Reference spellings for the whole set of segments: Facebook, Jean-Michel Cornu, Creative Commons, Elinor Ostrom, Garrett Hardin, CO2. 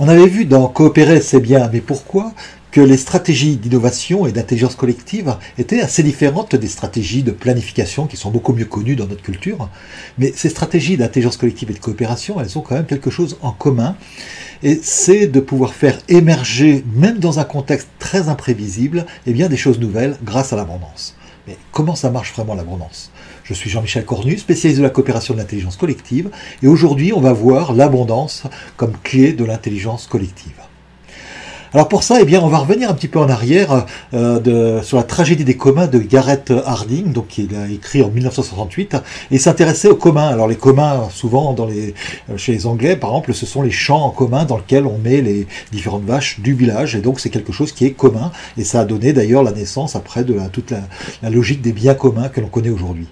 On avait vu dans Coopérer, c'est bien, mais pourquoi ? Que les stratégies d'innovation et d'intelligence collective étaient assez différentes des stratégies de planification qui sont beaucoup mieux connues dans notre culture. Mais ces stratégies d'intelligence collective et de coopération, elles ont quand même quelque chose en commun. Et c'est de pouvoir faire émerger, même dans un contexte très imprévisible, eh bien des choses nouvelles grâce à l'abondance. Mais comment ça marche vraiment l'abondance ? Je suis Jean-Michel Cornu, spécialiste de la coopération de l'intelligence collective. Et aujourd'hui, on va voir l'abondance comme clé de l'intelligence collective. Alors pour ça, eh bien, on va revenir un petit peu en arrière sur la tragédie des communs de Garrett Hardin, donc qui a écrit en 1968, et s'intéressait aux communs. Alors les communs, souvent chez les Anglais, par exemple, ce sont les champs en commun dans lesquels on met les différentes vaches du village, et donc c'est quelque chose qui est commun, et ça a donné d'ailleurs la naissance après de toute la logique des biens communs que l'on connaît aujourd'hui.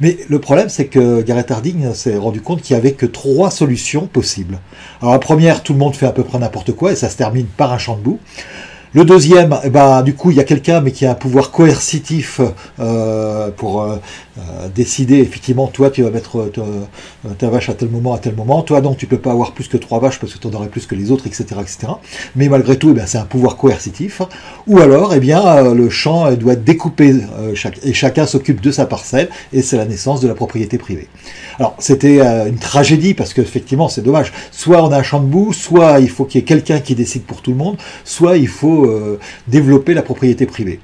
Mais le problème, c'est que Garrett Hardin s'est rendu compte qu'il n'y avait que 3 solutions possibles. Alors la première, tout le monde fait à peu près n'importe quoi et ça se termine par un champ de boue. Le deuxième, du coup, il y a quelqu'un mais qui a un pouvoir coercitif pour décider, effectivement, toi, tu vas mettre ta vache à tel moment, toi, non, tu peux pas avoir plus que 3 vaches parce que tu en aurais plus que les autres, etc., etc. Mais malgré tout, c'est un pouvoir coercitif. Ou alors, le champ doit être découpé, et chacun s'occupe de sa parcelle, et c'est la naissance de la propriété privée. Alors, c'était une tragédie, parce que effectivement, c'est dommage. Soit on a un champ de boue, soit il faut qu'il y ait quelqu'un qui décide pour tout le monde, soit il faut développer la propriété privée.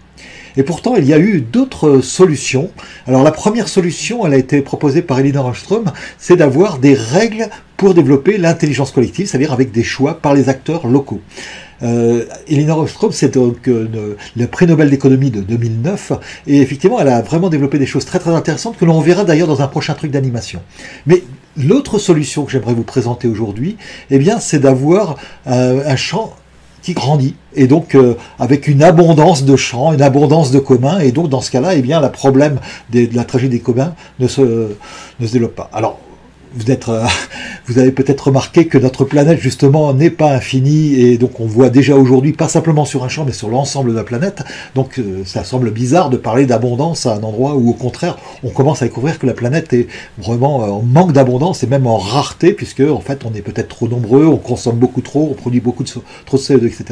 Et pourtant, il y a eu d'autres solutions. Alors la première solution, elle a été proposée par Elinor Ostrom, c'est d'avoir des règles pour développer l'intelligence collective, c'est-à-dire avec des choix par les acteurs locaux. Elinor Ostrom, c'est donc le prix Nobel d'économie de 2009, et effectivement, elle a vraiment développé des choses très très intéressantes que l'on verra d'ailleurs dans un prochain truc d'animation. Mais l'autre solution que j'aimerais vous présenter aujourd'hui, eh bien, c'est d'avoir un champ qui grandit, et donc avec une abondance de champs, une abondance de communs, et donc dans ce cas-là, eh bien, le problème de la tragédie des communs ne se développe pas. Alors, vous avez peut-être remarqué que notre planète, justement, n'est pas infinie, et donc on voit déjà aujourd'hui, pas simplement sur un champ, mais sur l'ensemble de la planète, donc ça semble bizarre de parler d'abondance à un endroit où, au contraire, on commence à découvrir que la planète est vraiment en manque d'abondance, et même en rareté, puisque, en fait, on est peut-être trop nombreux, on consomme beaucoup trop, on produit beaucoup trop de CO2, etc.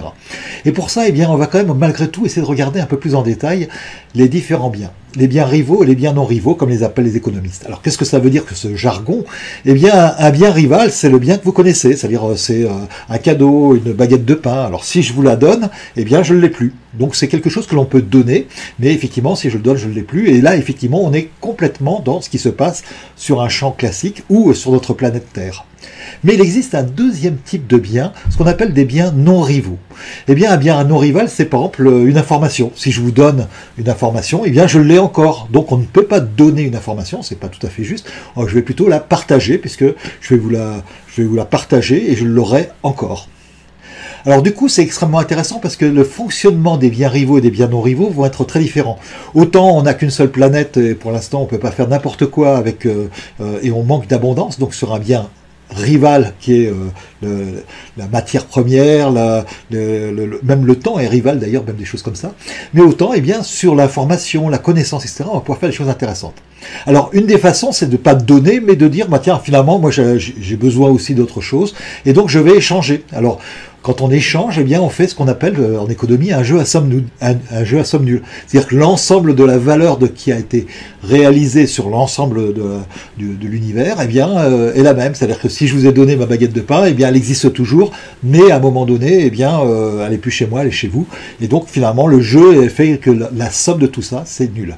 Et pour ça, eh bien, on va quand même, malgré tout, essayer de regarder un peu plus en détail les différents biens. Les biens rivaux et les biens non rivaux, comme les appellent les économistes. Alors, qu'est-ce que ça veut dire que ce jargon ? Eh bien, un bien rival, c'est le bien que vous connaissez, c'est-à-dire c'est un cadeau, une baguette de pain. Alors, si je vous la donne, eh bien, je ne l'ai plus. Donc, c'est quelque chose que l'on peut donner, mais effectivement, si je le donne, je ne l'ai plus. Et là, effectivement, on est complètement dans ce qui se passe sur un champ classique ou sur notre planète Terre. Mais il existe un deuxième type de biens, ce qu'on appelle des biens non rivaux. Eh bien un non rival, c'est par exemple une information. Si je vous donne une information, eh bien je l'ai encore. Donc on ne peut pas donner une information, c'est pas tout à fait juste. Alors, je vais plutôt la partager, puisque je vais vous la partager et je l'aurai encore. Alors du coup, c'est extrêmement intéressant parce que le fonctionnement des biens rivaux et des biens non rivaux vont être très différents. Autant on n'a qu'une seule planète et pour l'instant on ne peut pas faire n'importe quoi avec et on manque d'abondance, donc sur un bien rival qui est la matière première, même le temps est rival d'ailleurs, même des choses comme ça. Mais autant, eh bien, sur l'information, la connaissance, etc., on va pouvoir faire des choses intéressantes. Alors, une des façons, c'est de ne pas donner, mais de dire, bah, tiens, finalement, moi, j'ai besoin aussi d'autre chose, et donc je vais échanger. Alors, quand on échange, eh bien, on fait ce qu'on appelle en économie un jeu à somme nulle. C'est-à-dire que l'ensemble de la valeur qui a été réalisée sur l'ensemble de l'univers, eh bien, est la même. C'est-à-dire que si je vous ai donné ma baguette de pain, eh bien, elle existe toujours, mais à un moment donné, eh bien, elle n'est plus chez moi, elle est chez vous. Et donc, finalement, le jeu fait que la somme de tout ça, c'est nul.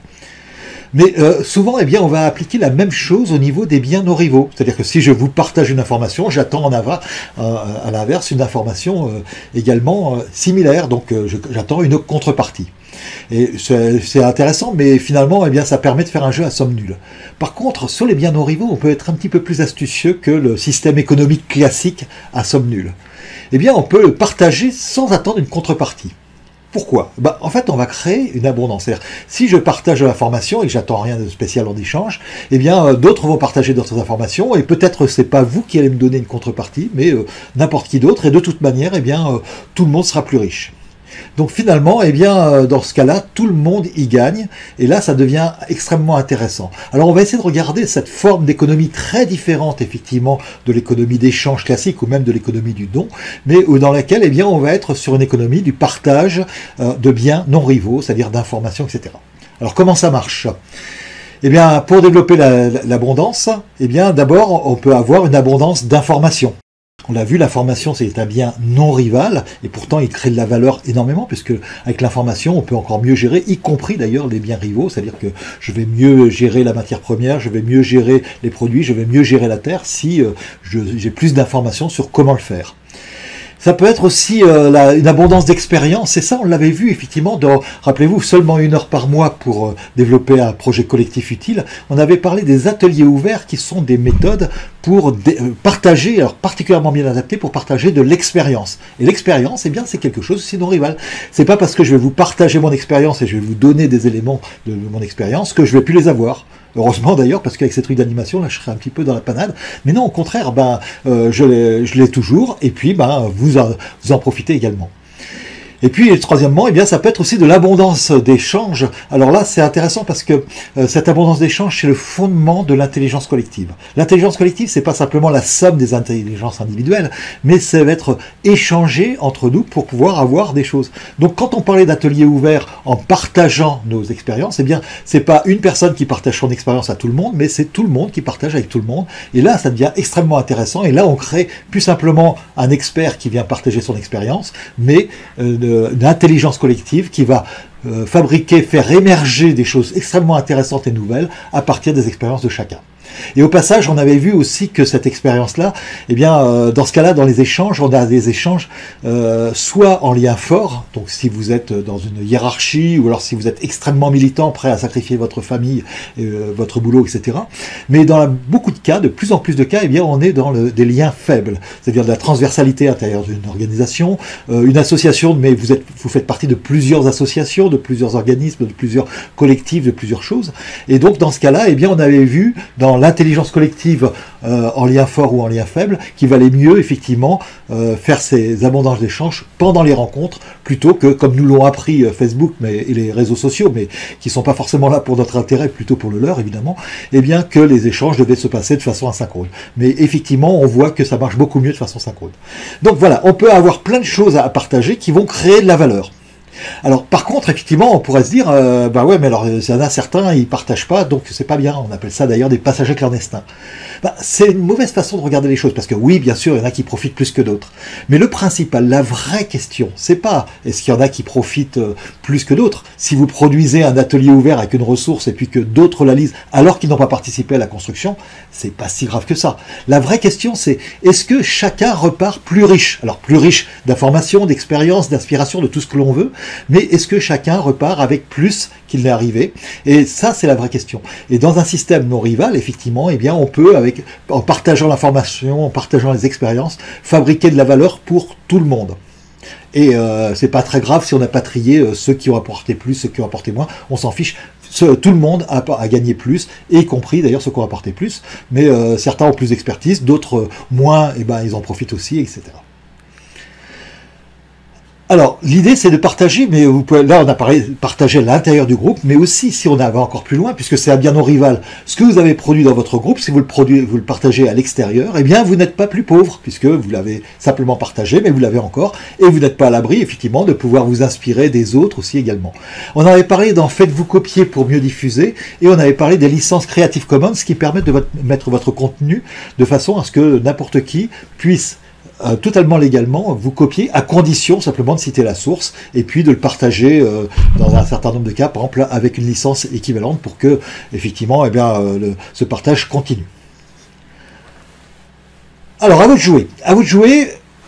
Mais souvent, eh bien, on va appliquer la même chose au niveau des biens non rivaux. C'est-à-dire que si je vous partage une information, j'attends à l'inverse une information également similaire. Donc j'attends une contrepartie. Et c'est intéressant, mais finalement, eh bien, ça permet de faire un jeu à somme nulle. Par contre, sur les biens non rivaux, on peut être un petit peu plus astucieux que le système économique classique à somme nulle. Eh bien, on peut le partager sans attendre une contrepartie. Pourquoi ? En fait, on va créer une abondance. C'est-à-dire, si je partage l'information et que j'attends rien de spécial en échange, eh bien, d'autres vont partager d'autres informations et peut-être c'est pas vous qui allez me donner une contrepartie, mais n'importe qui d'autre. Et de toute manière, eh bien, tout le monde sera plus riche. Donc finalement, eh bien, dans ce cas-là, tout le monde y gagne, et là, ça devient extrêmement intéressant. Alors on va essayer de regarder cette forme d'économie très différente, effectivement, de l'économie d'échange classique, ou même de l'économie du don, mais dans laquelle, eh bien, on va être sur une économie du partage de biens non rivaux, c'est-à-dire d'informations, etc. Alors comment ça marche ? Eh bien, pour développer l'abondance, eh bien, d'abord, on peut avoir une abondance d'informations. On l'a vu, l'information, c'est un bien non rival, et pourtant il crée de la valeur énormément, puisque avec l'information, on peut encore mieux gérer, y compris d'ailleurs les biens rivaux, c'est-à-dire que je vais mieux gérer la matière première, je vais mieux gérer les produits, je vais mieux gérer la terre, si j'ai plus d'informations sur comment le faire. Ça peut être aussi une abondance d'expérience, et ça on l'avait vu effectivement dans, rappelez-vous, seulement 1 heure par mois pour développer un projet collectif utile. On avait parlé des ateliers ouverts qui sont des méthodes pour partager, alors particulièrement bien adaptées pour partager de l'expérience. Et l'expérience, eh bien, c'est quelque chose aussi non rival. C'est pas parce que je vais vous partager mon expérience et je vais vous donner des éléments de mon expérience que je vais plus les avoir. Heureusement d'ailleurs, parce qu'avec ces trucs d'animation, là je serais un petit peu dans la panade. Mais non, au contraire, ben, je l'ai toujours, et puis ben, vous en profitez également. Et puis, troisièmement, eh bien, ça peut être aussi de l'abondance d'échanges. Alors là, c'est intéressant parce que cette abondance d'échanges, c'est le fondement de l'intelligence collective. L'intelligence collective, c'est pas simplement la somme des intelligences individuelles, mais ça va être échangé entre nous pour pouvoir avoir des choses. Donc, quand on parlait d'atelier ouvert en partageant nos expériences, eh bien, c'est pas une personne qui partage son expérience à tout le monde, mais c'est tout le monde qui partage avec tout le monde. Et là, ça devient extrêmement intéressant. Et là, on crée plus simplement un expert qui vient partager son expérience, mais d'intelligence collective qui va fabriquer, faire émerger des choses extrêmement intéressantes et nouvelles à partir des expériences de chacun. Et au passage, on avait vu aussi que cette expérience-là, eh bien, dans ce cas-là, dans les échanges, on a des échanges soit en lien fort, donc si vous êtes dans une hiérarchie, ou alors si vous êtes extrêmement militant, prêt à sacrifier votre famille, votre boulot, etc. Mais dans beaucoup de cas, de plus en plus de cas, eh bien, on est dans des liens faibles, c'est-à-dire de la transversalité à l'intérieur d'une organisation, une association, mais vous faites partie de plusieurs associations, de plusieurs organismes, de plusieurs collectifs, de plusieurs choses. Et donc, dans ce cas-là, eh bien, on avait vu dans l'intelligence collective en lien fort ou en lien faible, qui valait mieux effectivement faire ces abondances d'échanges pendant les rencontres, plutôt que, comme nous l'ont appris Facebook et les réseaux sociaux, mais qui sont pas forcément là pour notre intérêt, plutôt pour le leur évidemment, et eh bien que les échanges devaient se passer de façon asynchrone. Mais effectivement, on voit que ça marche beaucoup mieux de façon synchrone. Donc voilà, on peut avoir plein de choses à partager qui vont créer de la valeur. Alors par contre, effectivement, on pourrait se dire, bah ouais, mais alors il y en a certains, ils partagent pas, donc c'est pas bien, on appelle ça d'ailleurs des passagers clandestins. Bah, c'est une mauvaise façon de regarder les choses, parce que oui, bien sûr, il y en a qui profitent plus que d'autres. Mais le principal, la vraie question, c'est pas est-ce qu'il y en a qui profitent plus que d'autres. Si vous produisez un atelier ouvert avec une ressource et puis que d'autres la lisent alors qu'ils n'ont pas participé à la construction, c'est pas si grave que ça. La vraie question, c'est est-ce que chacun repart plus riche? Alors plus riche d'informations, d'expériences, d'inspiration, de tout ce que l'on veut, mais est-ce que chacun repart avec plus qu'il n'est arrivé? Et ça, c'est la vraie question. Et dans un système non rival, effectivement, eh bien, on peut, en partageant l'information, en partageant les expériences, fabriquer de la valeur pour tout le monde. Et c'est pas très grave si on n'a pas trié ceux qui ont apporté plus, ceux qui ont apporté moins, on s'en fiche. Tout le monde a gagné plus, y compris d'ailleurs ceux qui ont apporté plus, mais certains ont plus d'expertise, d'autres moins, et ben, ils en profitent aussi, etc. Alors, l'idée, c'est de partager, mais vous pouvez, là, on a parlé de partager à l'intérieur du groupe, mais aussi, si on va encore plus loin, puisque c'est un bien non rival, ce que vous avez produit dans votre groupe, si vous le partagez à l'extérieur, eh bien, vous n'êtes pas plus pauvre, puisque vous l'avez simplement partagé, mais vous l'avez encore, et vous n'êtes pas à l'abri, effectivement, de pouvoir vous inspirer des autres aussi également. On avait parlé dans Faites-vous copier pour mieux diffuser, et on avait parlé des licences Creative Commons qui permettent de mettre votre contenu de façon à ce que n'importe qui puisse totalement légalement vous copiez, à condition simplement de citer la source et puis de le partager dans un certain nombre de cas, par exemple avec une licence équivalente, pour que effectivement, eh bien, ce partage continue. Alors à vous de jouer,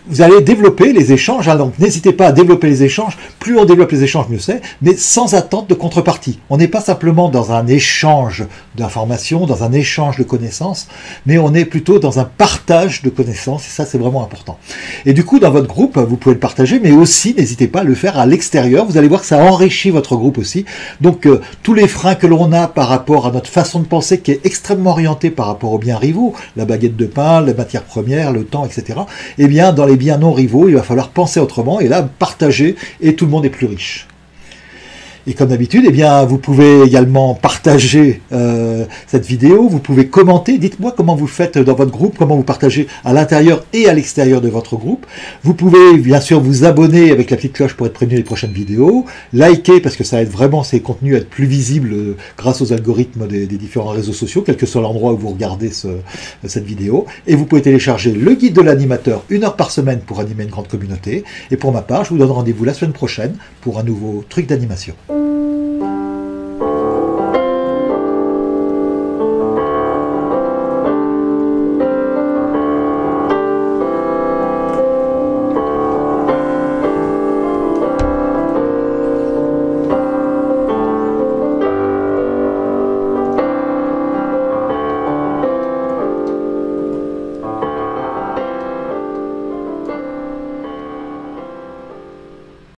vous allez développer les échanges, hein, donc n'hésitez pas à développer les échanges, plus on développe les échanges mieux c'est, mais sans attente de contrepartie. On n'est pas simplement dans un échange d'informations, dans un échange de connaissances, mais on est plutôt dans un partage de connaissances, et ça c'est vraiment important. Et du coup dans votre groupe, vous pouvez le partager, mais aussi n'hésitez pas à le faire à l'extérieur, vous allez voir que ça enrichit votre groupe aussi. Donc tous les freins que l'on a par rapport à notre façon de penser qui est extrêmement orientée par rapport aux biens rivaux, la baguette de pain, les matières premières, le temps, etc., eh bien dans les eh bien non rivaux, il va falloir penser autrement et là partager et tout le monde est plus riche. Et comme d'habitude, eh bien, vous pouvez également partager cette vidéo, vous pouvez commenter, dites-moi comment vous faites dans votre groupe, comment vous partagez à l'intérieur et à l'extérieur de votre groupe. Vous pouvez bien sûr vous abonner avec la petite cloche pour être prévenu des prochaines vidéos, liker parce que ça aide vraiment ces contenus à être plus visibles grâce aux algorithmes des différents réseaux sociaux, quel que soit l'endroit où vous regardez cette vidéo. Et vous pouvez télécharger le guide de l'animateur 1 heure par semaine pour animer une grande communauté. Et pour ma part, je vous donne rendez-vous la semaine prochaine pour un nouveau truc d'animation.